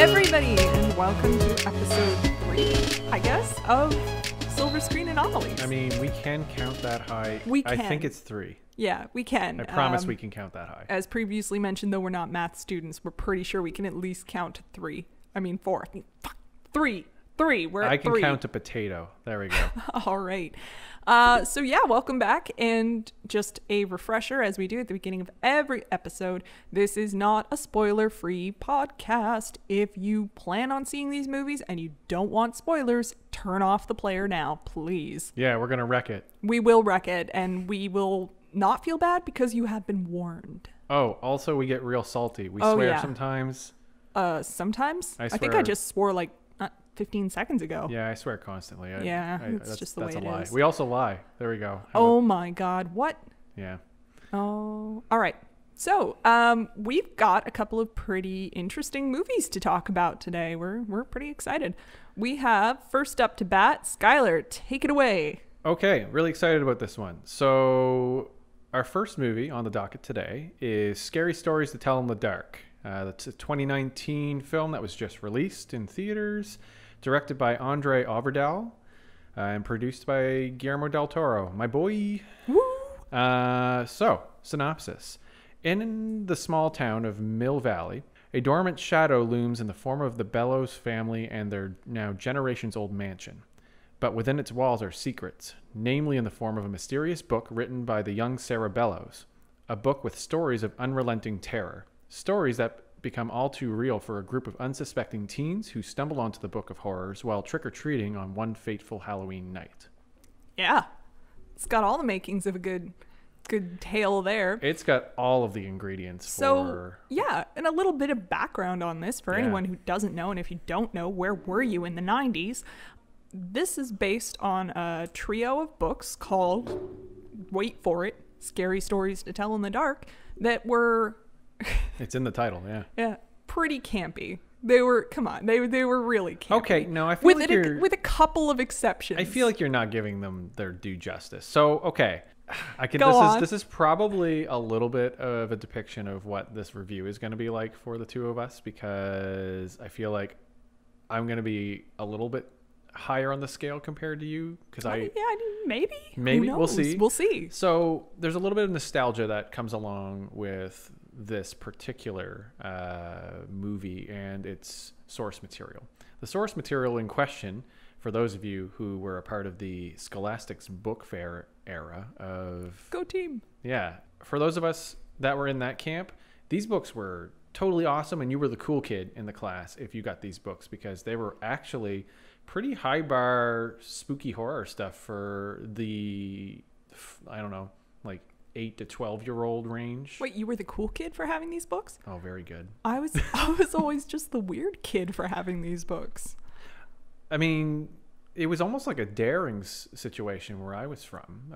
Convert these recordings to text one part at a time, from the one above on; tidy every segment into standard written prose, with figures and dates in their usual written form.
everybody, and welcome to episode 3, I guess, of Silver Screen Anomalies. I mean, we can count that high. We can. I think it's 3. Yeah, we can. I promise we can count that high. As previously mentioned, though we're not math students, we're pretty sure we can at least count to 3. I mean, 4. Fuck, 3. 3. We're at 3. I can count a potato. There we go. All right. So yeah, welcome back. And just a refresher, as we do at the beginning of every episode, this is not a spoiler-free podcast. If you plan on seeing these movies and you don't want spoilers, turn off the player now, please. Yeah, we're going to wreck it. We will wreck it, and we will not feel bad because you have been warned. Oh, also we get real salty. We swear sometimes. Sometimes? I think I just swore like 15 seconds ago. Yeah, I swear constantly. It's just the way it is. We also lie. There we go. Oh my God. What? Yeah. Oh, all right. So we've got a couple of pretty interesting movies to talk about today. We're pretty excited. We have, first up to bat, Skylar, take it away. Okay, really excited about this one. So our first movie on the docket today is Scary Stories to Tell in the Dark. That's a 2019 film that was just released in theaters, directed by Andre Auverdal, and produced by Guillermo del Toro, my boy. Woo! So, synopsis. In the small town of Mill Valley, a dormant shadow looms in the form of the Bellows family and their now generations-old mansion. But within its walls are secrets, namely in the form of a mysterious book written by the young Sarah Bellows, a book with stories of unrelenting terror. Stories that become all too real for a group of unsuspecting teens who stumble onto the Book of Horrors while trick-or-treating on one fateful Halloween night. Yeah. It's got all the makings of a good tale there. It's got all of the ingredients for... Yeah, and a little bit of background on this for anyone who doesn't know, and if you don't know, where were you in the 90s? This is based on a trio of books called, wait for it, Scary Stories to Tell in the Dark, that were... It's in the title, yeah. Yeah, pretty campy. They were, come on, they were really campy. Okay, no, I feel like you're... With a couple of exceptions. I feel like you're not giving them their due justice. So, okay, this is probably a little bit of a depiction of what this review is going to be like for the two of us, because I feel like I'm going to be a little bit higher on the scale compared to you, because maybe we'll see. So there's a little bit of nostalgia that comes along with this particular movie and its source material. The source material in question, for those of you who were a part of the Scholastics Book Fair era of Go Team. Yeah, for those of us that were in that camp, these books were totally awesome, and you were the cool kid in the class if you got these books, because they were actually pretty high bar spooky horror stuff for the, I don't know, like 8 to 12-year-old range. Wait, you were the cool kid for having these books? Oh, very good. I was always just the weird kid for having these books. I mean, it was almost like a daring situation where I was from,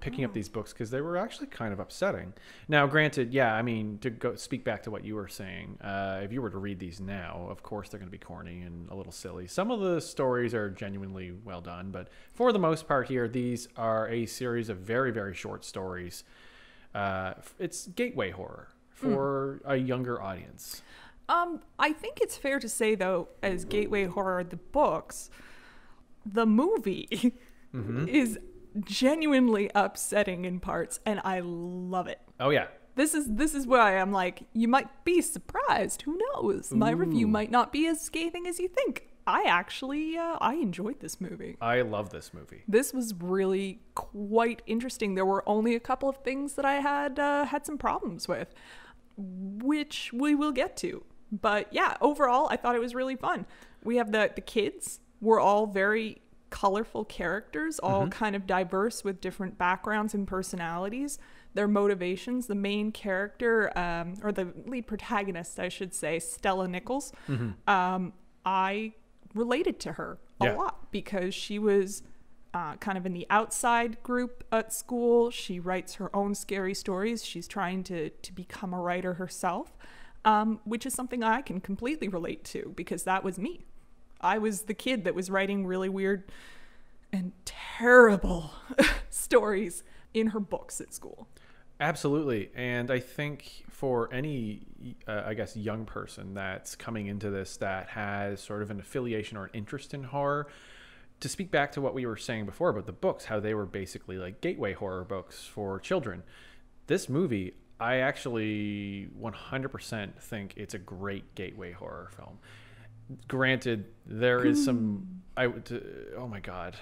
picking up these books, because they were actually kind of upsetting. Now, granted, yeah, I mean, to go speak back to what you were saying, if you were to read these now, of course they're going to be corny and a little silly. Some of the stories are genuinely well done, but for the most part here, these are a series of very, very short stories. It's gateway horror for a younger audience. I think it's fair to say, though, as gateway horror, the books... The movie is genuinely upsetting in parts, and I love it. Oh yeah, this is why I'm like, you might be surprised. Who knows? Ooh. My review might not be as scathing as you think. I actually I enjoyed this movie. I love this movie. This was really quite interesting. There were only a couple of things that I had had some problems with, which we will get to. But yeah, overall, I thought it was really fun. We have the kids. We're all very colorful characters, all kind of diverse with different backgrounds and personalities. Their motivations, the main character, or the lead protagonist, I should say, Stella Nichols, I related to her a lot, because she was kind of in the outside group at school. She writes her own scary stories. She's trying to become a writer herself, which is something I can completely relate to, because that was me. I was the kid that was writing really weird and terrible stories in her books at school. Absolutely. And I think for any, I guess, young person that's coming into this that has sort of an affiliation or an interest in horror, to speak back to what we were saying before about the books, how they were basically like gateway horror books for children, this movie, I actually 100% think it's a great gateway horror film. Granted, there is some... oh my god.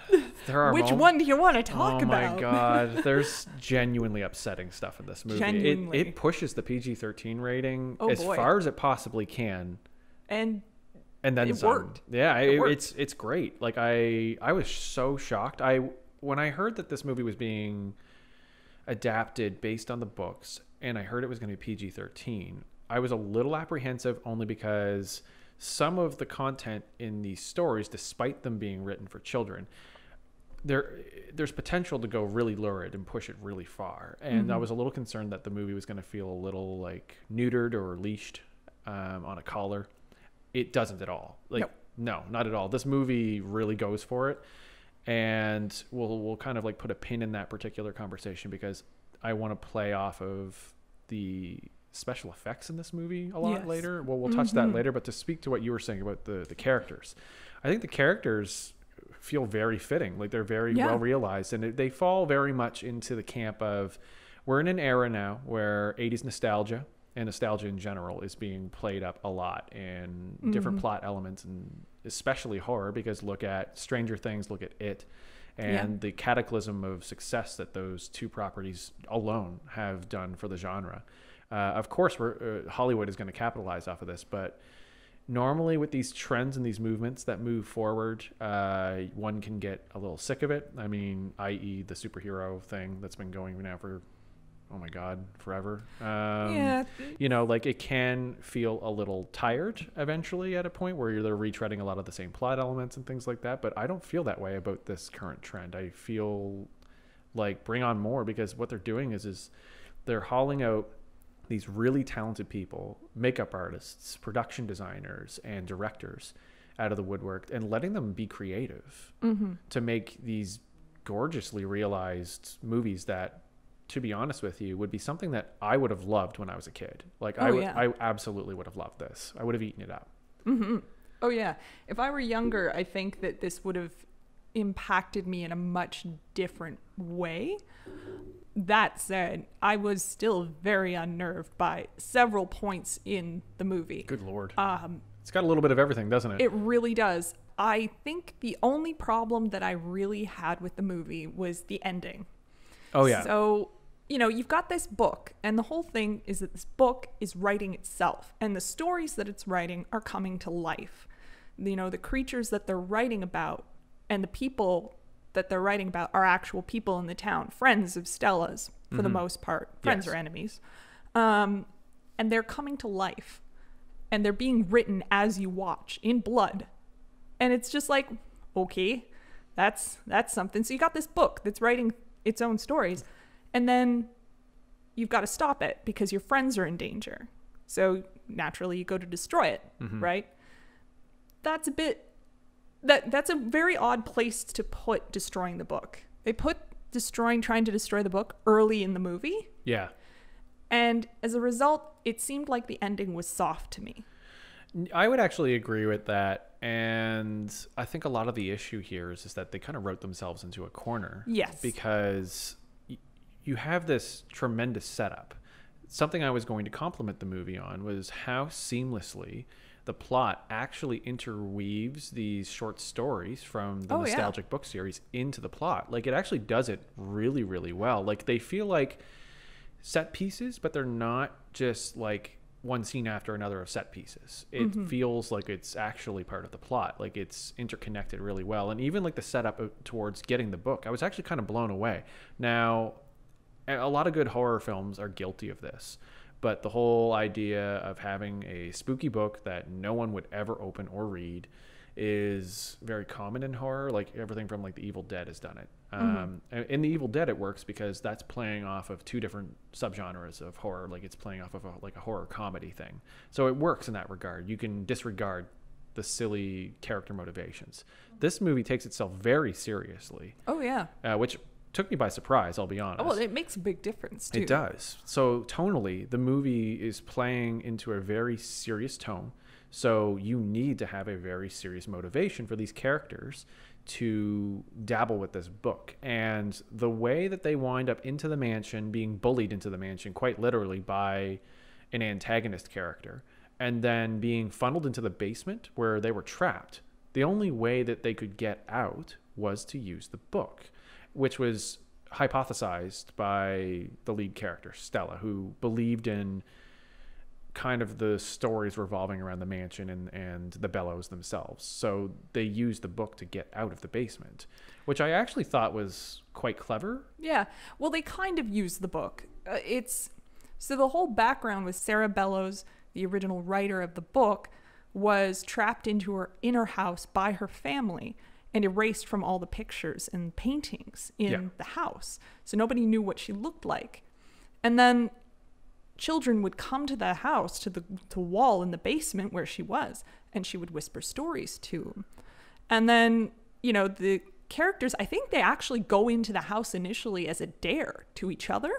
There are Which one do you want to talk about? Oh my god. There's genuinely upsetting stuff in this movie. It pushes the PG-13 rating as far as it possibly can. And then it worked. Yeah, it's great. Like I was so shocked. When I heard that this movie was being adapted based on the books and I heard it was going to be PG-13, I was a little apprehensive only because some of the content in these stories, despite them being written for children, there's potential to go really lurid and push it really far. And I was a little concerned that the movie was going to feel a little like neutered or leashed on a collar. It doesn't at all. Like no, not at all. This movie really goes for it. And we'll kind of like put a pin in that particular conversation because I want to play off of the special effects in this movie a lot later. Well, we'll touch that later, but to speak to what you were saying about the characters, I think the characters feel very fitting. Like they're very well realized, and they fall very much into the camp of, we're in an era now where 80s nostalgia and nostalgia in general is being played up a lot in different plot elements, and especially horror, because look at Stranger Things, look at It, and the cataclysm of success that those two properties alone have done for the genre. Of course, Hollywood is going to capitalize off of this, but normally with these trends and these movements that move forward, one can get a little sick of it. I mean, i.e. the superhero thing that's been going now for, oh my God, forever. You know, like it can feel a little tired eventually at a point where they're retreading a lot of the same plot elements and things like that, but I don't feel that way about this current trend. I feel like bring on more, because what they're doing is they're hauling out these really talented people, makeup artists, production designers, and directors out of the woodwork, and letting them be creative to make these gorgeously realized movies that, to be honest with you, would be something that I would have loved when I was a kid. Like I absolutely would have loved this. I would have eaten it up. Oh yeah. If I were younger, I think that this would have impacted me in a much different way. That said, I was still very unnerved by several points in the movie. Good Lord. It's got a little bit of everything, doesn't it? It really does. I think the only problem that I really had with the movie was the ending. Oh, yeah. So, you know, you've got this book, and the whole thing is that this book is writing itself, and the stories that it's writing are coming to life. You know, the creatures that they're writing about and the people that they're writing about are actual people in the town, friends of Stella's for the most part, friends or enemies. And they're coming to life, and they're being written as you watch in blood. And it's just like, okay, that's something. So you got this book that's writing its own stories, and then you've got to stop it because your friends are in danger. So naturally you go to destroy it, right? That's a bit... That's a very odd place to put destroying the book. They put trying to destroy the book early in the movie. Yeah. And as a result, it seemed like the ending was soft to me. I would actually agree with that. And I think a lot of the issue here is that they kind of wrote themselves into a corner. Yes. Because you have this tremendous setup. Something I was going to compliment the movie on was how seamlessly the plot actually interweaves these short stories from the nostalgic book series into the plot. Like it actually does it really, really well. Like they feel like set pieces, but they're not just like one scene after another of set pieces. It feels like it's actually part of the plot. Like it's interconnected really well. And even like the setup towards getting the book, I was actually kind of blown away. Now, a lot of good horror films are guilty of this. But the whole idea of having a spooky book that no one would ever open or read is very common in horror. Like everything from like The Evil Dead has done it. In The Evil Dead, it works because that's playing off of two different subgenres of horror. Like it's playing off of a horror comedy thing. So it works in that regard. You can disregard the silly character motivations. This movie takes itself very seriously. Which took me by surprise, I'll be honest. Well, it makes a big difference, too. It does. So tonally, the movie is playing into a very serious tone. So you need to have a very serious motivation for these characters to dabble with this book. And the way that they wind up into the mansion, being bullied into the mansion, quite literally by an antagonist character, and then being funneled into the basement where they were trapped. The only way that they could get out was to use the book, which was hypothesized by the lead character, Stella, who believed in kind of the stories revolving around the mansion and the Bellows themselves. So they used the book to get out of the basement, which I actually thought was quite clever. Yeah. Well, they kind of used the book. So the whole background with Sarah Bellows, the original writer of the book, was trapped into her inner house by her family and erased from all the pictures and paintings in the house. So nobody knew what she looked like. And then children would come to the house, to the wall in the basement where she was, and she would whisper stories to them. And then, you know, the characters, I think they actually go into the house initially as a dare to each other.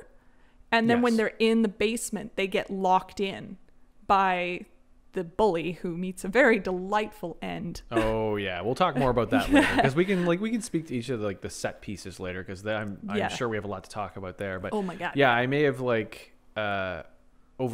And then when they're in the basement, they get locked in by the bully, who meets a very delightful end. Oh yeah, we'll talk more about that later, because we can speak to each of the, the set pieces later, because I'm sure we have a lot to talk about there. But oh my god, yeah, I may have over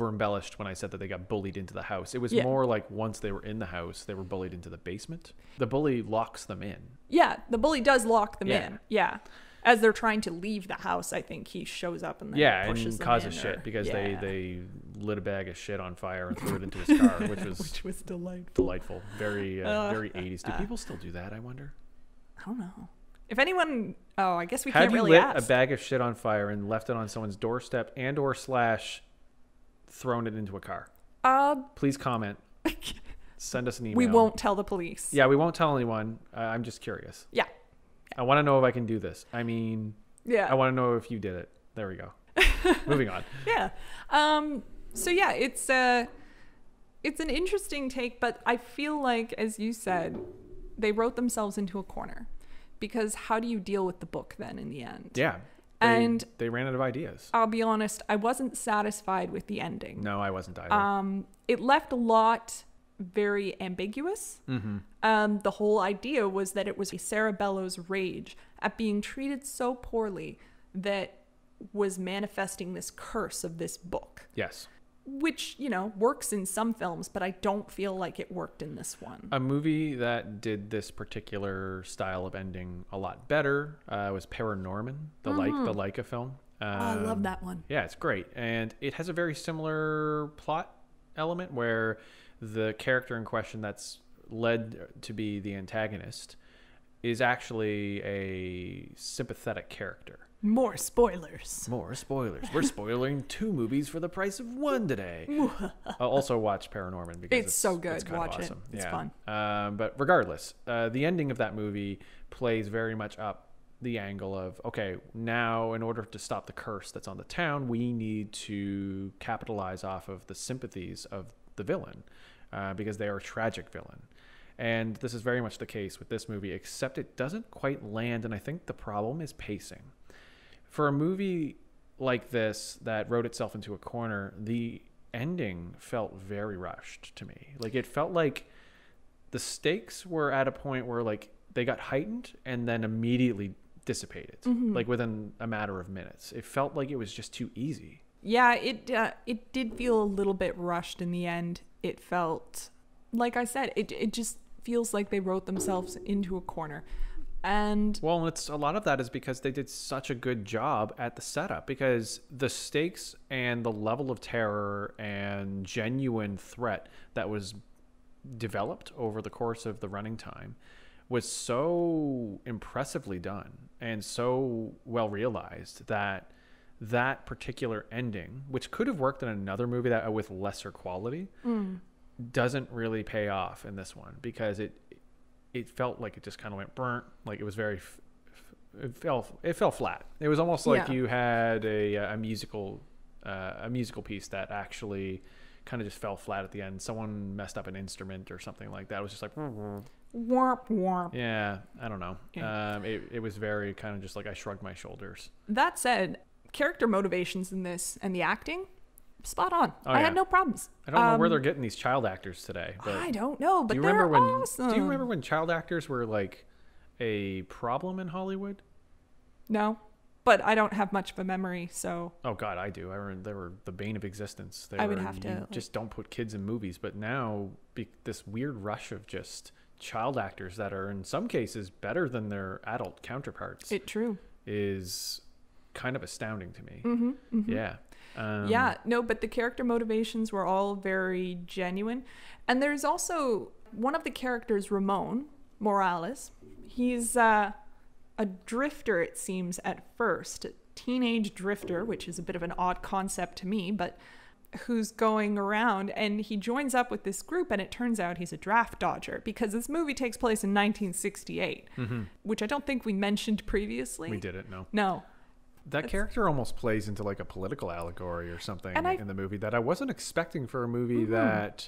embellished when I said that they got bullied into the house. It was more like once they were in the house, they were bullied into the basement. The bully locks them in. Yeah, the bully does lock them in. Yeah. As they're trying to leave the house, I think he shows up and then pushes them in. Yeah, and causes shit, because they lit a bag of shit on fire and threw it into his car, which was delightful. Very very 80s. Do people still do that, I wonder? I don't know. If anyone, I guess we can't really ask. Had you lit a bag of shit on fire and left it on someone's doorstep and or / thrown it into a car? Please comment. Send us an email. We won't tell the police. Yeah, we won't tell anyone. I'm just curious. Yeah. I want to know if I can do this. I mean, I want to know if you did it. There we go. Moving on. Yeah. So yeah, it's an interesting take, but I feel like, as you said, they wrote themselves into a corner, because how do you deal with the book then in the end? Yeah. And they ran out of ideas. I'll be honest, I wasn't satisfied with the ending. No, I wasn't either. It left a lot very ambiguous. The whole idea was that it was Sarah Bellows' rage at being treated so poorly that was manifesting this curse of this book. Yes. Which, you know, works in some films, but I don't feel like it worked in this one. A movie that did this particular style of ending a lot better was Paranorman, the Leica film. I love that one. Yeah, it's great. And it has a very similar plot element where the character in question that's led to be the antagonist is actually a sympathetic character. More spoilers. More spoilers. We're spoiling 2 movies for the price of 1 today. I'll also watch Paranorman, because it's so good. It's kind of awesome. It. It's fun. But regardless, the ending of that movie plays very much up the angle of, okay, now in order to stop the curse that's on the town, we need to capitalize off of the sympathies of the villain, because they are a tragic villain. And this is very much the case with this movie, except it doesn't quite land, and I think the problem is pacing. For a movie like this that wrote itself into a corner, the ending felt very rushed to me. Like, it felt like the stakes were at a point where, like, they got heightened and then immediately dissipated, like within a matter of minutes. It felt like it was just too easy. Yeah, it did feel a little bit rushed in the end. It felt, like I said, it just feels like they wrote themselves into a corner. And well, it's a lot of that is because they did such a good job at the setup, because the stakes and the level of terror and genuine threat that was developed over the course of the running time was so impressively done and so well realized that that particular ending, which could have worked in another movie that with lesser quality, doesn't really pay off in this one, because it felt like it just kind of went burnt. Like, it was very, it fell flat. It was almost like you had a musical piece that actually kind of just fell flat at the end. Someone messed up an instrument or something like that. It was just like, Warp, warp. Yeah, I don't know. Yeah. It was very kind of just like I shrugged my shoulders. That said, character motivations in this and the acting, spot on. Oh, I had no problems. I don't know where they're getting these child actors today. But I don't know, but they're awesome. Do you remember when child actors were like a problem in Hollywood? No, but I don't have much of a memory, so. Oh God, I do. I remember they were the bane of existence. They just don't put kids in movies. But now, this weird rush of just child actors that are in some cases better than their adult counterparts. Is kind of astounding to me. Mm-hmm, mm-hmm. Yeah. Yeah. No, but the character motivations were all very genuine, and there's also one of the characters, Ramon Morales. He's a drifter, it seems, at first, a teenage drifter, which is a bit of an odd concept to me, but who's going around, and he joins up with this group, and it turns out he's a draft dodger, because this movie takes place in 1968, mm-hmm. which I don't think we mentioned previously. We didn't, no. No. That's... character almost plays into like a political allegory or something in the movie that I wasn't expecting for a movie mm-hmm. that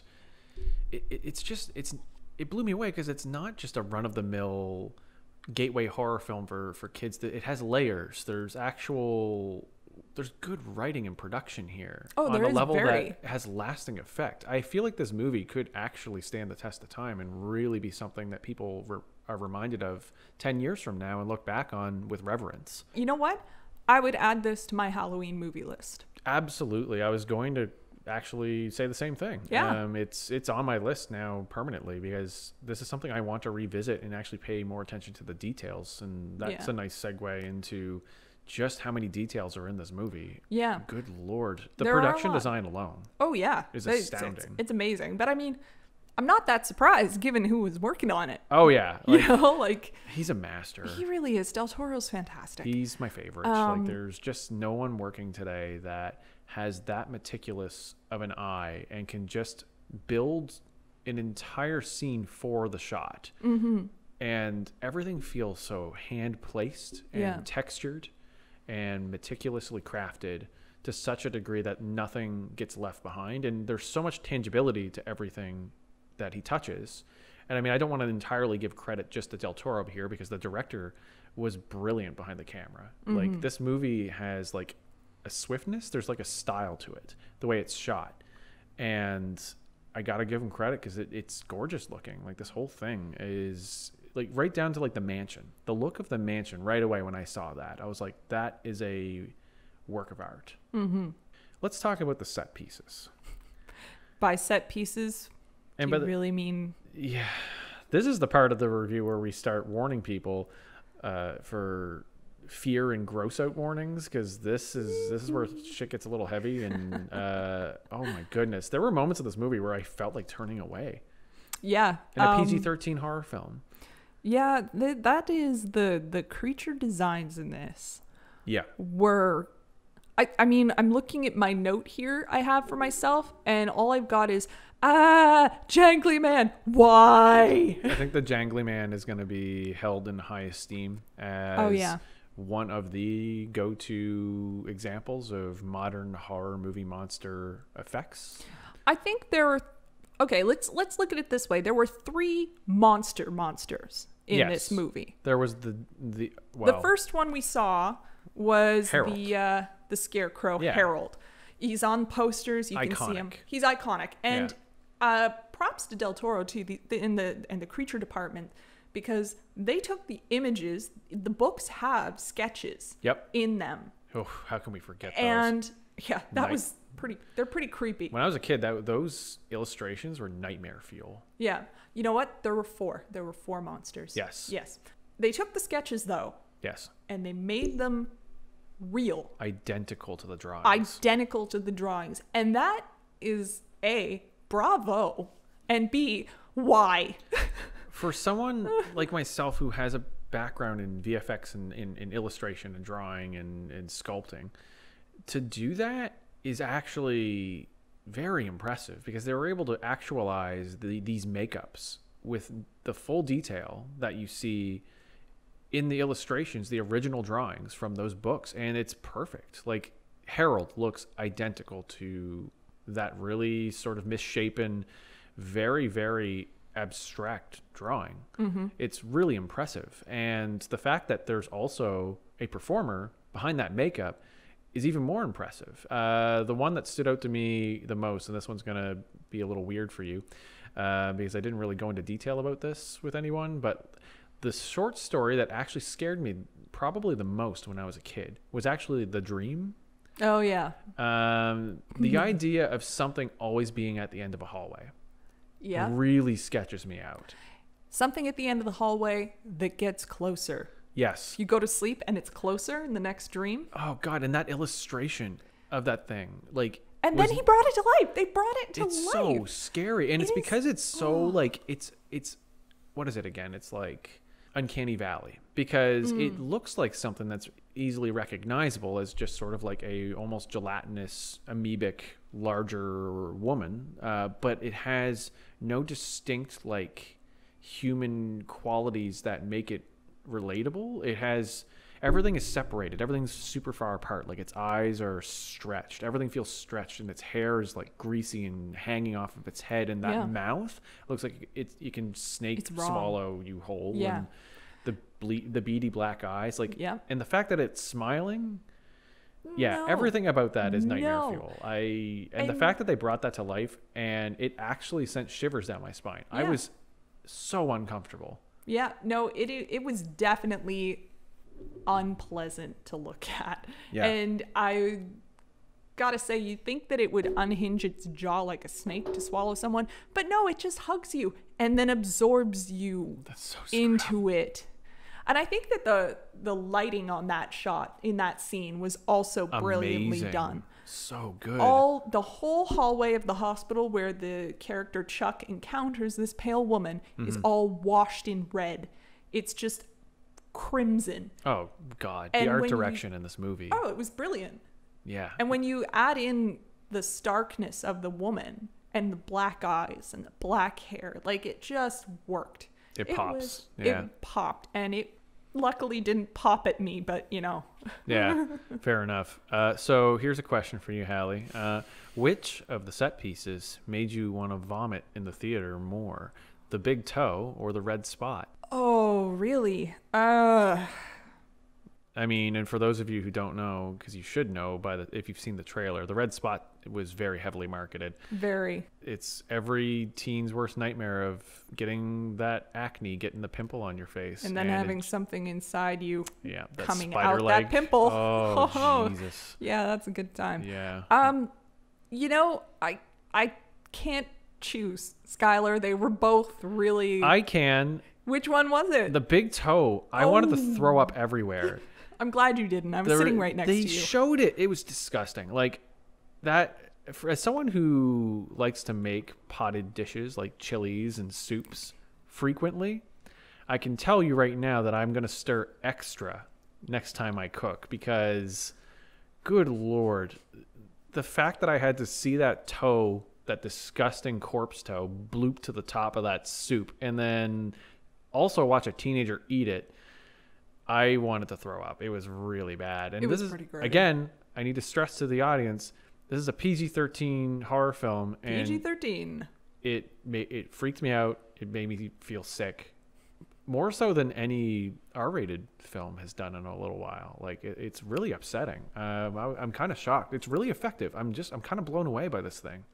it blew me away, because it's not just a run-of-the-mill gateway horror film for kids. It has layers. There's good writing and production here on a level that has lasting effect. I feel like this movie could actually stand the test of time and really be something that people are reminded of 10 years from now and look back on with reverence. You know what? I would add this to my Halloween movie list. Absolutely. I was going to actually say the same thing. Yeah. It's on my list now permanently, because this is something I want to revisit and actually pay more attention to the details. And that's a nice segue into just how many details are in this movie. Yeah. Good Lord. The production design alone. Oh, yeah. Is astounding. It's amazing. But I mean, I'm not that surprised given who was working on it. Oh, yeah. Like, you know, like... He's a master. He really is. Del Toro's fantastic. He's my favorite. Like, there's just no one working today that has that meticulous of an eye and can just build an entire scene for the shot. Mm-hmm. And everything feels so hand-placed and textured and meticulously crafted to such a degree that nothing gets left behind. And there's so much tangibility to everything that he touches. And I mean, I don't want to entirely give credit just to Del Toro here, because the director was brilliant behind the camera. Mm-hmm. Like, this movie has like a swiftness. There's like a style to it, the way it's shot. And I got to give him credit, because it's gorgeous looking. Like, this whole thing is... like right down to like the mansion, the look of the mansion right away. When I saw that, I was like, that is a work of art. Mm-hmm. Let's talk about the set pieces. By set pieces, do you really mean? Yeah. This is the part of the review where we start warning people for fear and gross out warnings, because this is where shit gets a little heavy. And oh my goodness. There were moments in this movie where I felt like turning away. Yeah. In a PG-13 horror film. Yeah, that is the creature designs in this. Yeah. Were, I mean, I'm looking at my note here I have for myself, and all I've got is, Jangly Man, why? I think the Jangly Man is going to be held in high esteem as one of the go-to examples of modern horror movie monster effects. I think there are... okay, let's look at it this way. There were three monsters in this movie. There was the first one we saw was Harold. The scarecrow Harold. He's on posters. You can see him. He's iconic. And props to Del Toro too, in the creature department, because they took the images. The books have sketches. Yep. In them. Oh, how can we forget those? And yeah, that was pretty. They're pretty creepy. When I was a kid, those illustrations were nightmare fuel. Yeah. You know what? There were four monsters. Yes. Yes. They took the sketches though. Yes. And they made them real. Identical to the drawings. Identical to the drawings. And that is A, bravo, and B, why? For someone like myself who has a background in VFX and in illustration and drawing and sculpting, to do that is actually very impressive, because they were able to actualize these makeups with the full detail that you see in the illustrations, the original drawings from those books, and it's perfect. Like, Harold looks identical to that really sort of misshapen, very, very abstract drawing. Mm-hmm. It's really impressive. And the fact that there's also a performer behind that makeup is even more impressive. The one that stood out to me the most, and this one's going to be a little weird for you, because I didn't really go into detail about this with anyone, but the short story that actually scared me probably the most when I was a kid was actually The Dream. Oh, yeah. The idea of something always being at the end of a hallway. Yeah. Really sketches me out. Something at the end of the hallway that gets closer. Yes. You go to sleep and it's closer in the next dream. Oh, God. And that illustration of that thing. Like, and then he brought it to life. They brought it to life. It's so scary. And it's because it's so, like, it's, what is it again? It's like Uncanny Valley, because it looks like something that's easily recognizable as just sort of like a almost gelatinous, amoebic, larger woman, but it has no distinct like human qualities that make it relatable. It has everything is separated, everything's super far apart, like its eyes are stretched, everything feels stretched, and its hair is like greasy and hanging off of its head, and that mouth looks like you can snake swallow you whole, and the beady black eyes, like and the fact that it's smiling, everything about that is nightmare fuel. And the fact that they brought that to life, and it actually sent shivers down my spine. I was so uncomfortable. It was definitely unpleasant to look at. And I gotta say, you'd think that it would unhinge its jaw like a snake to swallow someone, but no, it just hugs you and then absorbs you into it. And I think that the lighting on that shot in that scene was also brilliantly done. So good. The whole hallway of the hospital where the character Chuck encounters this pale woman is all washed in red. It's just crimson. Oh, God. The art direction in this movie. Oh, it was brilliant. Yeah. And when you add in the starkness of the woman and the black eyes and the black hair, like it just worked. It pops. It popped, and it luckily didn't pop at me, but you know. Fair enough. So here's a question for you, Hallie. Which of the set pieces made you want to vomit in the theater more? The big toe or the red spot? Oh, really? I mean, and for those of you who don't know, because you should know if you've seen the trailer, the red spot was very heavily marketed. Very. It's every teen's worst nightmare of getting that acne, getting the pimple on your face. And then having something inside you coming out that pimple. Oh, Jesus. Yeah, that's a good time. Yeah. You know, I can't choose, Skylar. They were both really... I can. Which one was it? The big toe. I wanted to throw up everywhere. I'm glad you didn't. I was sitting right next to you. They showed it. It was disgusting. Like that, as someone who likes to make potted dishes like chilies and soups frequently, I can tell you right now that I'm going to stir extra next time I cook, because good Lord, the fact that I had to see that toe, that disgusting corpse toe, bloop to the top of that soup, and then also watch a teenager eat it. I wanted to throw up. It was really bad. And this is, again, I need to stress to the audience, this is a PG-13 horror film. PG-13. It freaked me out. It made me feel sick. More so than any R-rated film has done in a little while. Like, it's really upsetting. I'm kind of shocked. It's really effective. I'm kind of blown away by this thing.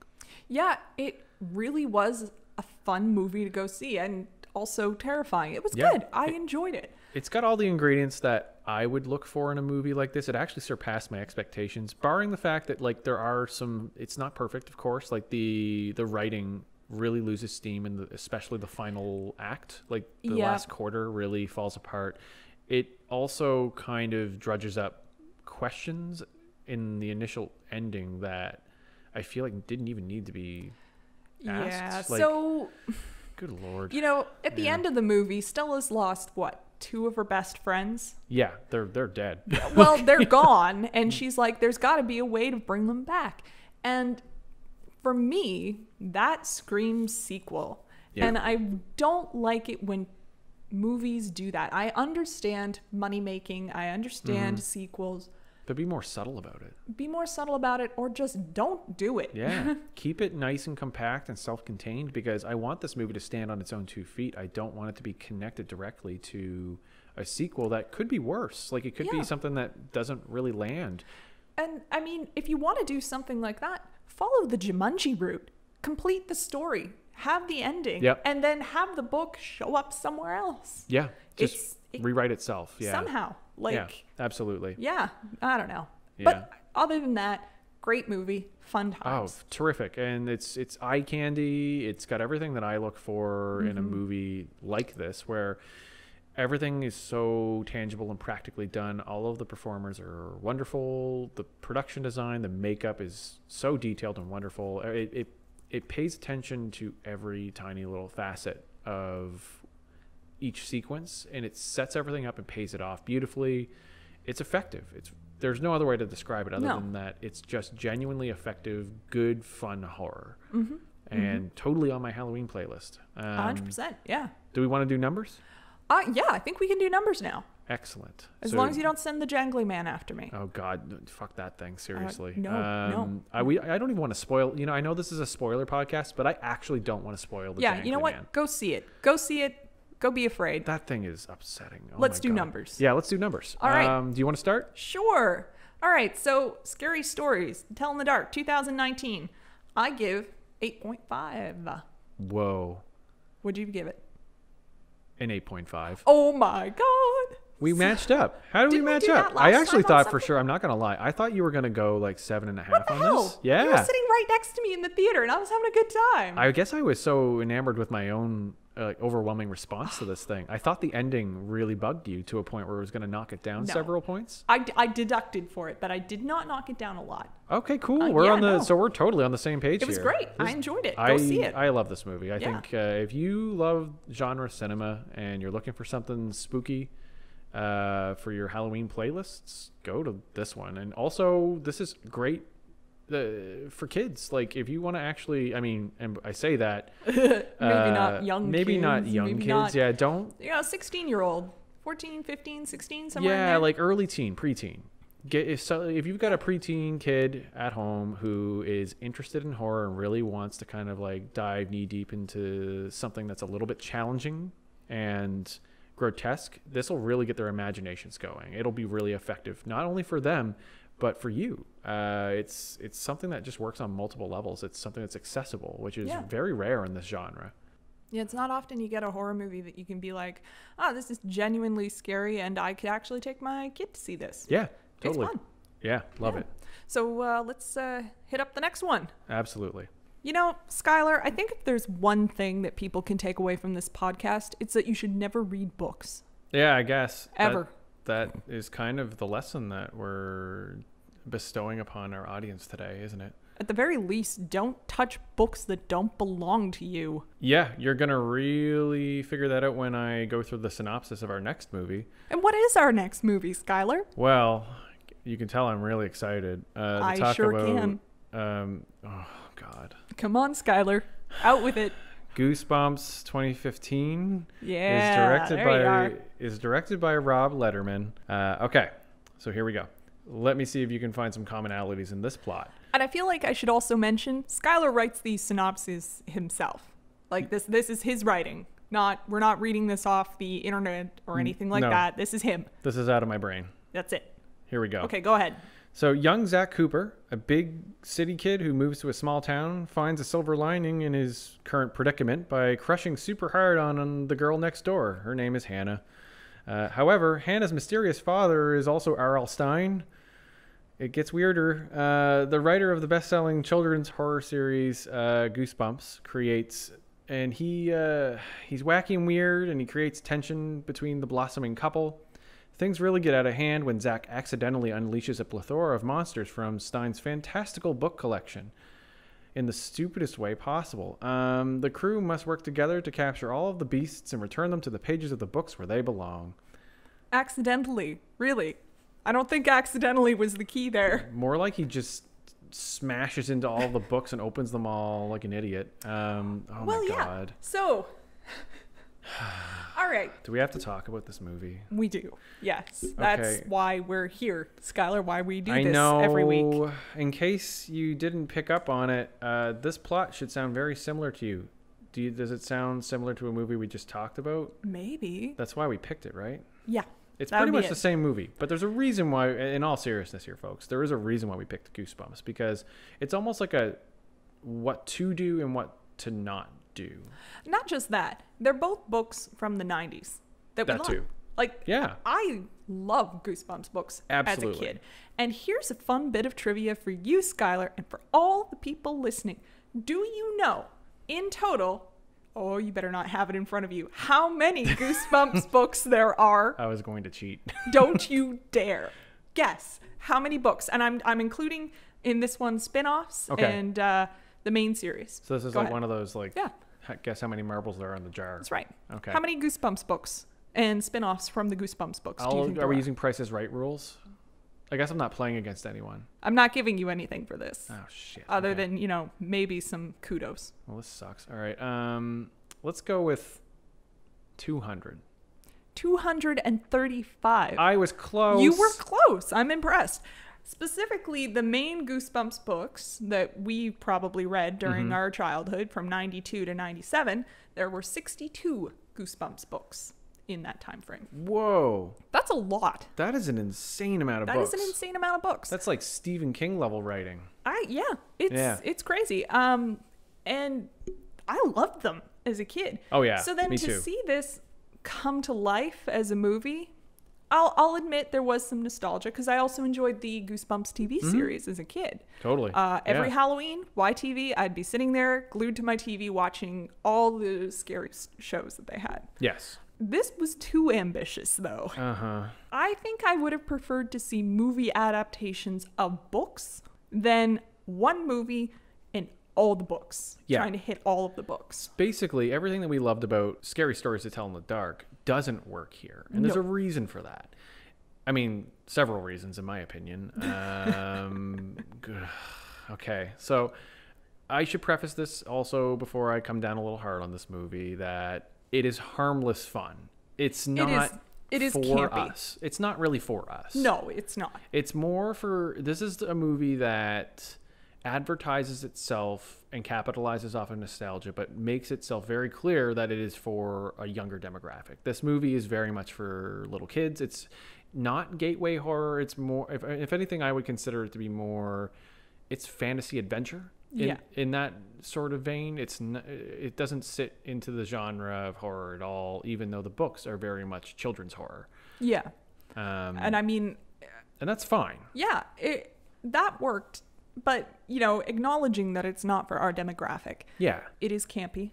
Yeah, it really was a fun movie to go see, and also terrifying. It was good. I enjoyed it. It's got all the ingredients that I would look for in a movie like this. It actually surpassed my expectations, barring the fact that like there are some, it's not perfect, of course, like the writing really loses steam, and especially the final act, like the last quarter really falls apart. It also kind of drudges up questions in the initial ending that I feel like didn't even need to be asked. Yeah, like, so... Good Lord. You know, at the end of the movie, Stella's lost, what, two of her best friends? Yeah, they're dead. Well, they're gone. And she's like, there's got to be a way to bring them back. And for me, that screams sequel. Yeah. And I don't like it when movies do that. I understand money making. I understand sequels. But be more subtle about it. Be more subtle about it, or just don't do it. Yeah. Keep it nice and compact and self-contained, because I want this movie to stand on its own 2 feet. I don't want it to be connected directly to a sequel that could be worse. Like, it could be something that doesn't really land. And, I mean, if you want to do something like that, follow the Jumanji route. Complete the story. Have the ending. Yep. And then have the book show up somewhere else. Yeah. Just rewrite itself. Yeah. Somehow. Like, yeah, absolutely. Yeah. I don't know. Yeah. But other than that, great movie. Fun times. Oh, terrific. And it's eye candy. It's got everything that I look for in a movie like this, where everything is so tangible and practically done. All of the performers are wonderful. The production design, the makeup is so detailed and wonderful. It pays attention to every tiny little facet of each sequence, and it sets everything up and pays it off beautifully. It's effective. There's no other way to describe it other than that. It's just genuinely effective, good, fun horror. And totally on my Halloween playlist. 100%, yeah. Do we want to do numbers? Yeah, I think we can do numbers now. Excellent. As long as you don't send the jangly man after me. Oh, God. Fuck that thing. Seriously. No. I don't even want to spoil. You know, I know this is a spoiler podcast, but I actually don't want to spoil the jangly man. You know what? Man. Go see it. Go see it. Go be afraid. That thing is upsetting. Oh, let's do numbers. Yeah, let's do numbers. All right. Do you want to start? Sure. All right. So, Scary Stories to Tell in the Dark, 2019. I give 8.5. Whoa. What'd you give it? An 8.5. Oh, my God. We matched up. How did we match up? I actually thought for sure, I'm not going to lie, I thought you were going to go like 7.5 on this. Yeah. You were sitting right next to me in the theater, and I was having a good time. I guess I was so enamored with my own overwhelming response to this thing. I thought the ending really bugged you to a point where it was going to knock it down several points. I deducted for it, but I did not knock it down a lot. Okay, cool. We're on the so we're totally on the same page. It was great. I enjoyed it. Go see it. I love this movie. I think if you love genre cinema and you're looking for something spooky for your Halloween playlists, go to this one. And also, this is great for kids. Like, if you want to actually, I mean, and I say that maybe not young kids, yeah, don't, you know, 16-year-old, 14, 15, 16, somewhere in there. Like early teen, preteen. If you've got a preteen kid at home who is interested in horror and really wants to kind of like dive knee deep into something that's a little bit challenging and grotesque, this will really get their imaginations going. It'll be really effective, not only for them, but for you. It's something that just works on multiple levels. It's something that's accessible, which is very rare in this genre. Yeah, it's not often you get a horror movie that you can be like, oh, this is genuinely scary, and I could actually take my kid to see this. Yeah, totally. It's fun. Yeah, love it. So let's hit up the next one. Absolutely. You know, Skylar, I think if there's one thing that people can take away from this podcast, it's that you should never read books. Yeah, I guess. Ever. That is kind of the lesson that we're bestowing upon our audience today, isn't it? At the very least, don't touch books that don't belong to you. Yeah, you're gonna really figure that out when I go through the synopsis of our next movie. And what is our next movie, Skylar? Well, you can tell I'm really excited to talk about, can oh God, come on, Skylar, out with it. Goosebumps 2015 is directed by Rob Letterman. Okay, so here we go. Let me see if you can find some commonalities in this plot. And I feel like I should also mention, Skylar writes these synopses himself. Like, this is his writing. We're not reading this off the internet or anything like that. This is him. This is out of my brain. That's it. Here we go. Okay, go ahead. So young Zach Cooper, a big city kid who moves to a small town, finds a silver lining in his current predicament by crushing super hard on the girl next door. Her name is Hannah. However, Hannah's mysterious father is also R.L. Stein. It gets weirder. The writer of the best-selling children's horror series Goosebumps creates, and he's wacky and weird, and he creates tension between the blossoming couple. Things really get out of hand when Zach accidentally unleashes a plethora of monsters from Stein's fantastical book collection in the stupidest way possible. The crew must work together to capture all of the beasts and return them to the pages of the books where they belong. Accidentally, really? I don't think accidentally was the key there. More like he just smashes into all the books and opens them all like an idiot. Oh my God. So... All right. Do we have to talk about this movie? We do. Yes. Okay. That's why we're here, Skylar, why we do this every week. In case you didn't pick up on it, this plot should sound very similar to you. Does it sound similar to a movie we just talked about? Maybe. That's why we picked it, right? Yeah. It's pretty much the same movie, but there's a reason why, in all seriousness here, folks, there is a reason why we picked Goosebumps, because it's almost like a what to do and what to not do. Not just that. They're both books from the 90s. That too. Like, yeah. I love Goosebumps books as a kid. And here's a fun bit of trivia for you, Skylar, and for all the people listening. Do you know, in total... Oh, you better not have it in front of you. How many Goosebumps books there are? I was going to cheat. Don't you dare. Guess how many books. And I'm including in this one spin-offs and the main series. So this is like one of those, like, guess how many marbles there are in the jar. That's right. Okay. How many Goosebumps books and spin-offs from the Goosebumps books do you think there are? Are we using Price is Right rules? I guess I'm not playing against anyone. I'm not giving you anything for this. Oh, shit. Other than, you know, maybe some kudos. Well, this sucks. All right. Let's go with 200. 235. I was close. You were close. I'm impressed. Specifically, the main Goosebumps books that we probably read during our childhood from 92 to 97, there were 62 Goosebumps books in that time frame. Whoa, that's a lot. That is an insane amount of books. That is an insane amount of books. That's like Stephen King level writing. It's crazy. And I loved them as a kid. Oh yeah. So then to see this come to life as a movie, I'll admit there was some nostalgia, because I also enjoyed the Goosebumps TV series as a kid. Totally. Every Halloween, YTV, I'd be sitting there glued to my TV watching all the scary shows that they had. Yes. This was too ambitious, though. I think I would have preferred to see movie adaptations of books than one movie and all the books, trying to hit all of the books. Basically, everything that we loved about Scary Stories to Tell in the Dark doesn't work here, and there's a reason for that. I mean, several reasons, in my opinion. Okay, so I should preface this also before I come down a little hard on this movie that... It is harmless fun. It's not for us. It's not really for us. No, it's not. It's more for... This is a movie that advertises itself and capitalizes off of nostalgia, but makes itself very clear that it is for a younger demographic. This movie is very much for little kids. It's not gateway horror. It's more... If anything, I would consider it to be more... It's fantasy adventure. In that sort of vein, it doesn't sit into the genre of horror at all, even though the books are very much children's horror. Yeah. And I mean... And that's fine. Yeah, that worked. But, you know, acknowledging that it's not for our demographic. Yeah. It is campy.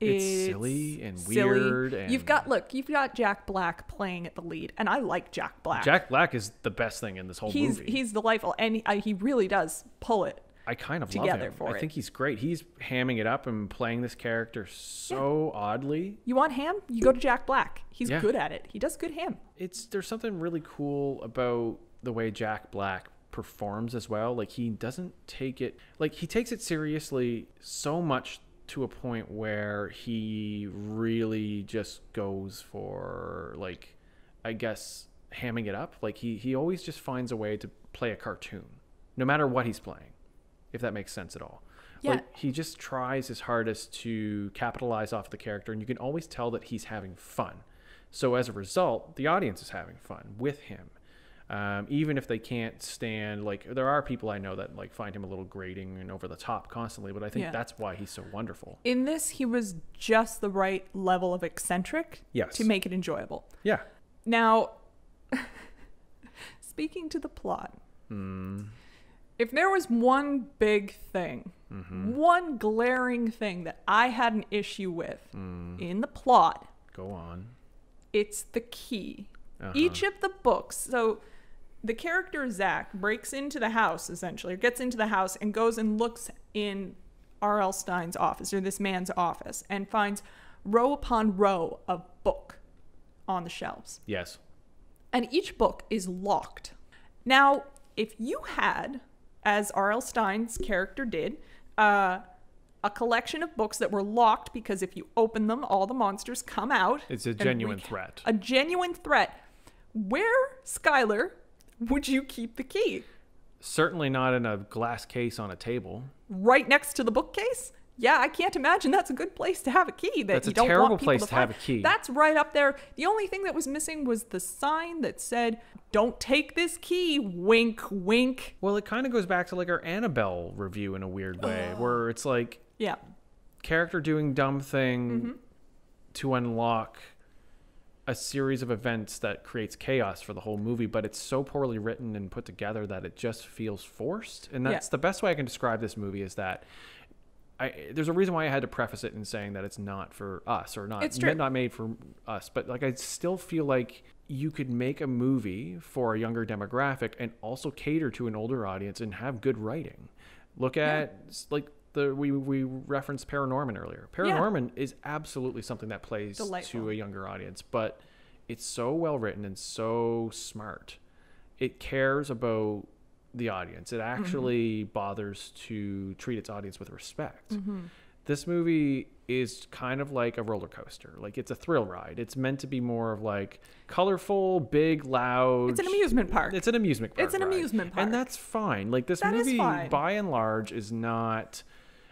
It's silly and weird. And you've got Jack Black playing at the lead, and I like Jack Black. Jack Black is the best thing in this whole movie. He's delightful, and he really does pull it. I kind of love him. I think he's great. He's hamming it up and playing this character so oddly. You want ham? You go to Jack Black. He's good at it. He does good ham. There's something really cool about the way Jack Black performs as well. Like, he doesn't take it... Like, he takes it seriously so much to a point where he really just goes for, like, I guess, hamming it up. Like, he always just finds a way to play a cartoon, no matter what he's playing. If that makes sense at all. Yeah. Like, he just tries his hardest to capitalize off the character, and you can always tell that he's having fun. So as a result, the audience is having fun with him. Even if they can't stand, like, there are people I know that, like, find him a little grating and over the top constantly, but I think that's why he's so wonderful. In this, he was just the right level of eccentric to make it enjoyable. Yeah. Now, speaking to the plot... If there was one big thing, one glaring thing that I had an issue with in the plot... Go on. It's the key. Each of the books... So the character Zach breaks into the house, essentially, or gets into the house and goes and looks in R.L. Stein's office, or this man's office, and finds row upon row of book on the shelves. Yes. And each book is locked. Now, if you had... as R.L. Stein's character did, a collection of books that were locked because if you open them, all the monsters come out. It's a genuine threat. A genuine threat. Where, Skylar, would you keep the key? Certainly not in a glass case on a table. Right next to the bookcase? Yeah, I can't imagine that's a good place to have a key. That's a terrible place to have a key. That's right up there. The only thing that was missing was the sign that said, "Don't take this key, wink, wink." Well, it kind of goes back to like our Annabelle review in a weird way, where it's like, yeah, character doing dumb thing to unlock a series of events that creates chaos for the whole movie, but it's so poorly written and put together that it just feels forced. And that's the best way I can describe this movie is that there's a reason why I had to preface it in saying that it's not for us or not made for us, but like I still feel like you could make a movie for a younger demographic and also cater to an older audience and have good writing. Look at like we referenced Paranorman earlier. Paranorman is absolutely something that plays to a younger audience, but it's so well written and so smart. It cares about the audience. It actually bothers to treat its audience with respect. This movie is kind of like a roller coaster. Like it's a thrill ride. It's meant to be more of like colorful, big, loud. It's an amusement park. It's an amusement park. It's an amusement park. And that's fine. Like this movie by and large is not,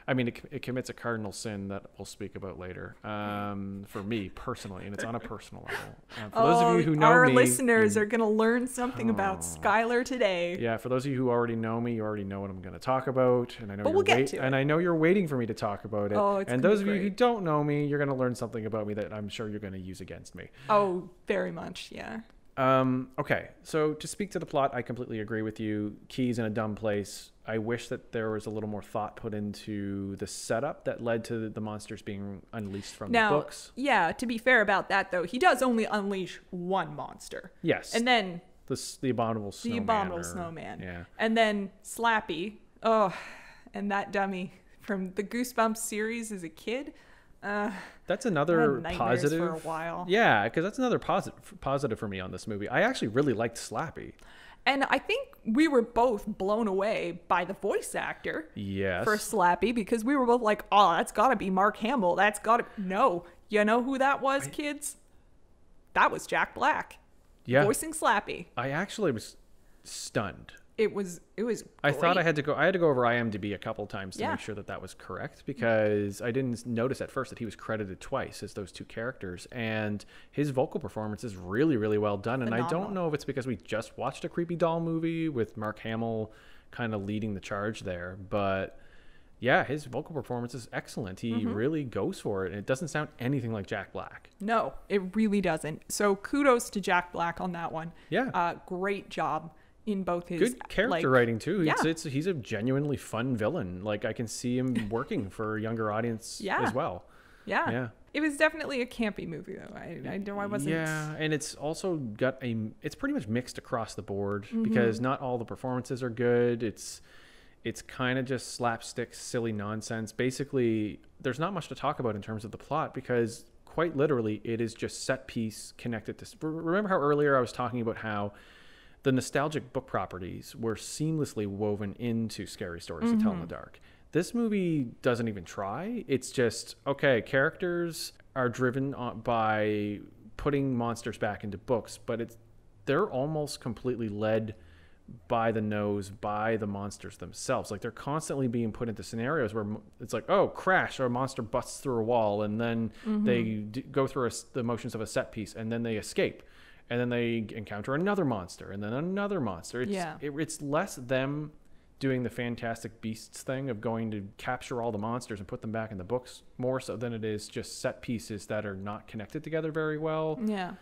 I mean, it commits a cardinal sin that we'll speak about later for me personally, and it's on a personal level. For those of you who know me... Our listeners are going to learn something about Skylar today. Yeah, for those of you who already know me, you already know what I'm going to talk about, and I know you're waiting for me to talk about it. Oh, it's and those of you who don't know me, you're going to learn something about me that I'm sure you're going to use against me. Oh, very much, yeah. Okay, so to speak to the plot, I completely agree with you. Key's in a dumb place. I wish that there was a little more thought put into the setup that led to the monsters being unleashed from the books. Yeah, to be fair about that, though, he does only unleash one monster. Yes. And then... The abominable snowman. The abominable snowman. Yeah. And then Slappy. Oh, and that dummy from the Goosebumps series as a kid. That's another positive for a while. Yeah, because that's another positive for me on this movie. I actually really liked Slappy. And I think we were both blown away by the voice actor for Slappy, because we were both like, oh, that's got to be Mark Hamill. That's got to... No. You know who that was, kids? That was Jack Black. Yeah. Voicing Slappy. I actually was stunned. It was great. I thought I had to go over IMDb a couple times to make sure that that was correct, because I didn't notice at first that he was credited twice as those two characters, and his vocal performance is really, really well done. Phenomenal. And I don't know if it's because we just watched a creepy doll movie with Mark Hamill kind of leading the charge there, but yeah, his vocal performance is excellent. He really goes for it, and it doesn't sound anything like Jack Black. No, it really doesn't. So kudos to Jack Black on that one. Yeah. Great job. In both his good character writing too. Yeah. He's a genuinely fun villain. Like I can see him working for a younger audience as well. Yeah. Yeah. It was definitely a campy movie though. I know I wasn't. Yeah. And it's also got it's pretty much mixed across the board because not all the performances are good. It's kind of just slapstick, silly nonsense. Basically there's not much to talk about in terms of the plot because quite literally it is just set piece connected to, remember how earlier I was talking about how the nostalgic book properties were seamlessly woven into Scary Stories to Tell in the Dark. This movie doesn't even try. It's just, okay, characters are driven by putting monsters back into books, but they're almost completely led by the nose by the monsters themselves. Like they're constantly being put into scenarios where it's like, oh, crash, or a monster busts through a wall, and then they go through the motions of a set piece, and then they escape. And then they encounter another monster, and then another monster. It's less them doing the Fantastic Beasts thing of going to capture all the monsters and put them back in the books, more so than it is just set pieces that are not connected together very well. Yeah.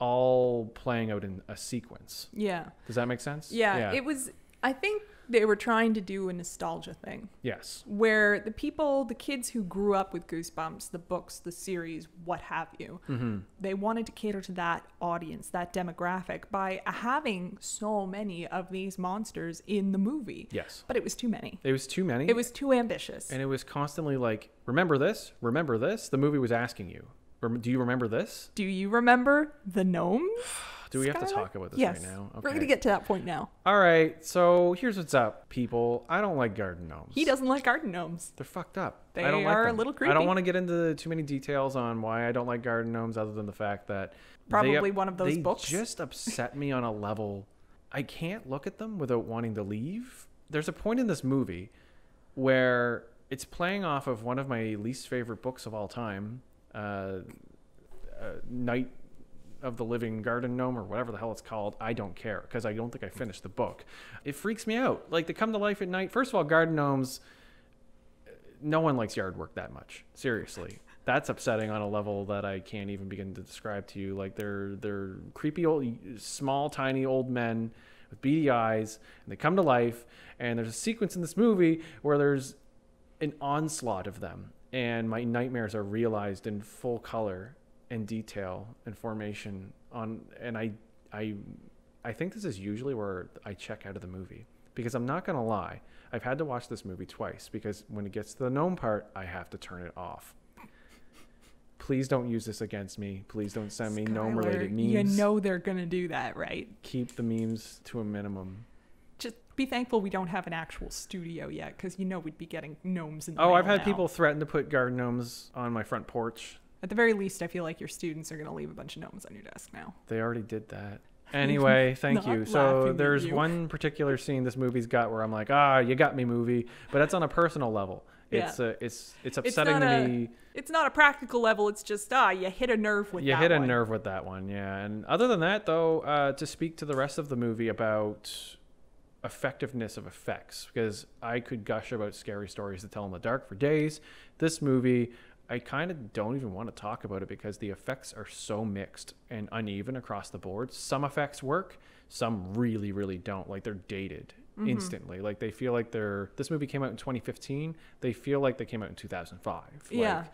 All playing out in a sequence. Yeah. Does that make sense? Yeah. It was, I think they were trying to do a nostalgia thing. Yes. Where the kids who grew up with Goosebumps, the books, the series, what have you, they wanted to cater to that audience, that demographic, by having so many of these monsters in the movie. Yes. But it was too many. It was too many. It was too ambitious. And it was constantly like, remember this? Remember this? The movie was asking you, do you remember this? Do you remember the gnomes? Do we have to talk about this right now? Okay. We're going to get to that point now. All right. So here's what's up, people. I don't like garden gnomes. He doesn't like garden gnomes. They're fucked up. They I don't are like them. A little creepy. I don't want to get into too many details on why I don't like garden gnomes other than the fact that probably one of those books. They just upset me on a level. I can't look at them without wanting to leave. There's a point in this movie where it's playing off of one of my least favorite books of all time, Night of the Living Garden Gnome, or whatever the hell it's called. I don't care, because I don't think I finished the book. It freaks me out. Like, they come to life at night. First of all, garden gnomes, no one likes yard work that much. Seriously. That's upsetting on a level that I can't even begin to describe to you. Like, they're creepy old, small, tiny old men with beady eyes, and they come to life. And there's a sequence in this movie where there's an onslaught of them, and my nightmares are realized in full color and detail and formation on. And I think this is usually where I check out of the movie, because I'm not gonna lie, I've had to watch this movie twice, because when it gets to the gnome part, I have to turn it off. Please don't use this against me. Please don't send me gnome related memes. You know they're gonna do that, right? Keep the memes to a minimum. Just be thankful we don't have an actual studio yet, because you know we'd be getting gnomes in the mail. I've had people threaten to put garden gnomes on my front porch. At the very least, I feel like your students are going to leave a bunch of gnomes on your desk now. They already did that. Anyway, thank you. So there's one particular scene this movie's got where I'm like, ah, you got me, movie. But that's on a personal level. Yeah. It's upsetting to me. It's not a practical level. It's just, you hit a nerve with that one. You hit a nerve with that one, yeah. And other than that, though, to speak to the rest of the movie about effectiveness of effects, because I could gush about Scary Stories to Tell in the Dark for days. This movie, I kind of don't even want to talk about it, because the effects are so mixed and uneven across the board. Some effects work, some really, really don't. Like, they're dated instantly. Like, they feel like they're, this movie came out in 2015. They feel like they came out in 2005. Yeah. Like,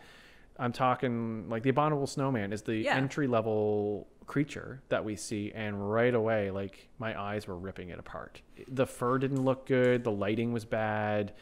I'm talking like the Abominable Snowman is the entry level creature that we see, and right away, like, my eyes were ripping it apart. The fur didn't look good, the lighting was bad.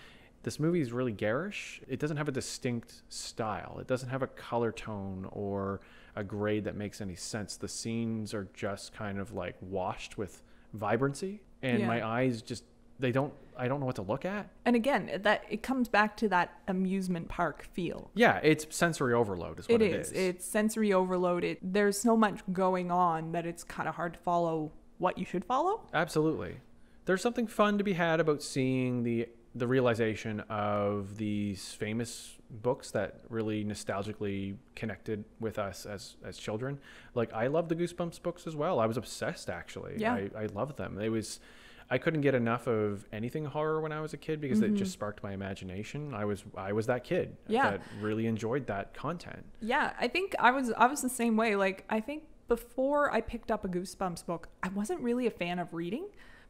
This movie is really garish. It doesn't have a distinct style. It doesn't have a color tone or a grade that makes any sense. The scenes are just kind of like washed with vibrancy, and my eyes just, I don't know what to look at. And again, that it comes back to that amusement park feel. Yeah, it's sensory overload is what it is. It's sensory overload. There's so much going on that it's kind of hard to follow what you should follow. Absolutely. There's something fun to be had about seeing the realization of these famous books that really nostalgically connected with us as children. Like, I love the Goosebumps books as well. I was obsessed, actually. Yeah. I loved them. I couldn't get enough of anything horror when I was a kid, because it just sparked my imagination. I was that kid that really enjoyed that content. Yeah, I think I was the same way. Like, I think before I picked up a Goosebumps book, I wasn't really a fan of reading,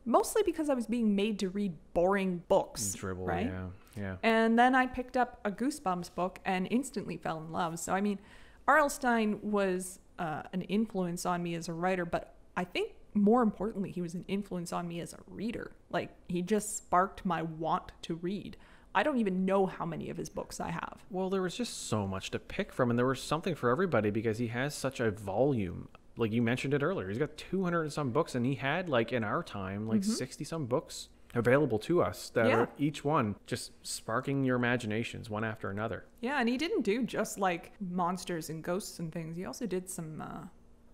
mostly because I was being made to read boring books. Dribble, right? Yeah. And then I picked up a Goosebumps book and instantly fell in love. So, I mean, R.L. Stein was an influence on me as a writer, but I think more importantly, he was an influence on me as a reader. Like, he just sparked my want to read. I don't even know how many of his books I have. Well, there was just so much to pick from, and there was something for everybody, because he has such a volume. Like, you mentioned it earlier, he's got 200 and some books, and he had, like, in our time, like 60 some books available to us that are each one just sparking your imaginations one after another. Yeah, and he didn't do just like monsters and ghosts and things. He also did some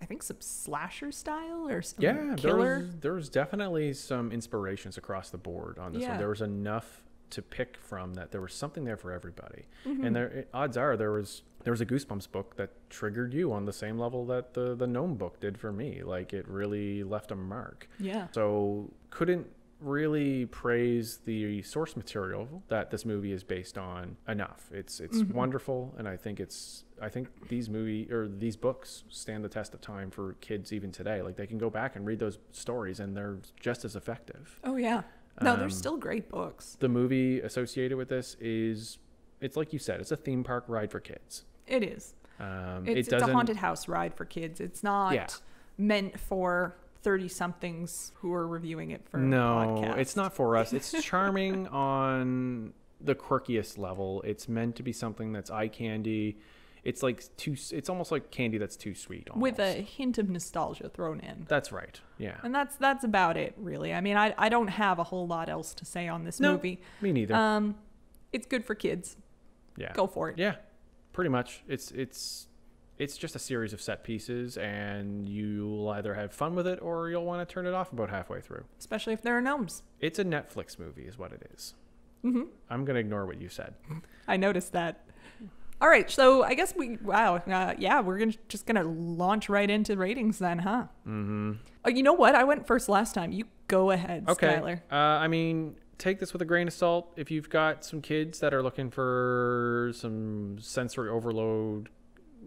I think some slasher style or some killer. There was definitely some inspirations across the board on this one. There was enough to pick from that there was something there for everybody. And odds are there was a Goosebumps book that triggered you on the same level that the gnome book did for me. Like, it really left a mark. Yeah. So couldn't really praise the source material that this movie is based on enough. It's wonderful, and I think these books stand the test of time for kids even today. Like, they can go back and read those stories, and they're just as effective. Oh yeah, no, they're still great books. The movie associated with this is, it's like you said, it's a theme park ride for kids. It is. It's a haunted house ride for kids. It's not meant for 30-somethings who are reviewing it for podcast. It's not for us. It's charming on the quirkiest level. It's meant to be something that's eye candy. It's like too. It's almost like candy that's too sweet, almost. With a hint of nostalgia thrown in. That's right. Yeah. And that's about it, really. I mean, I don't have a whole lot else to say on this movie. Me neither. It's good for kids. Yeah. Go for it. Yeah. Pretty much. It's just a series of set pieces, and you'll either have fun with it or you'll want to turn it off about halfway through. Especially if there are gnomes. It's a Netflix movie, is what it is. Mm-hmm. I'm gonna ignore what you said. I noticed that. All right, so I guess we're just gonna launch right into ratings then, huh? Mm-hmm. Oh, you know what? I went first last time. You go ahead, okay. Skylar. I mean, take this with a grain of salt. If you've got some kids that are looking for some sensory overload,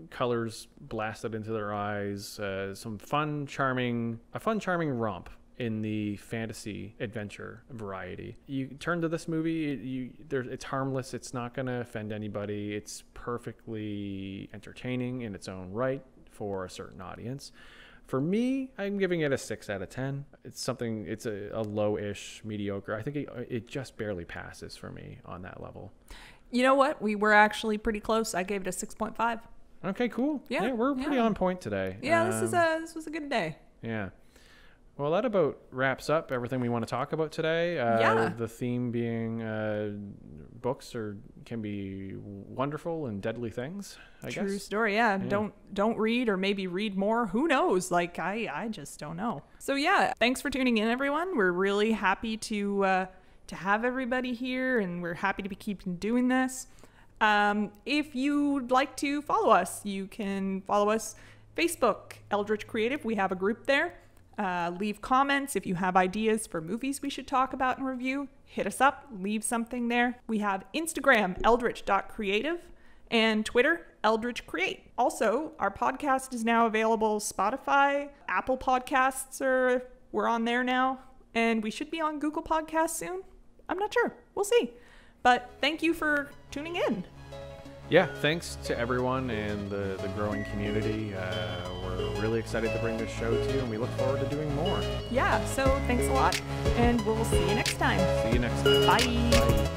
colors blasted into their eyes, a fun, charming romp in the fantasy adventure variety, you turn to this movie. It's harmless. It's not going to offend anybody. It's perfectly entertaining in its own right for a certain audience. For me, I'm giving it a 6 out of 10. It's a low-ish mediocre. I think it just barely passes for me on that level. You know what? We were actually pretty close. I gave it a 6.5. Okay, cool. Yeah, we're pretty on point today. Yeah, this was a good day. Yeah. Well, that about wraps up everything we want to talk about today. The theme being books can be wonderful and deadly things, I guess. True story, yeah. Don't read, or maybe read more. Who knows? Like, I just don't know. So, yeah, thanks for tuning in, everyone. We're really happy to have everybody here, and we're happy to be keeping doing this. If you'd like to follow us, you can follow us Facebook, Eldritch Creative. We have a group there. Leave comments if you have ideas for movies we should talk about and review. Hit us up, leave something there. We have Instagram, eldritch.creative, and Twitter, eldritchcreate. Also, our podcast is now available Spotify, Apple Podcasts, we're on there now, and we should be on Google Podcasts soon. I'm not sure. We'll see. But thank you for tuning in. Yeah, thanks to everyone and the growing community. We're really excited to bring this show to you, and we look forward to doing more. Yeah, so thanks a lot, and we'll see you next time. See you next time. Bye. Bye.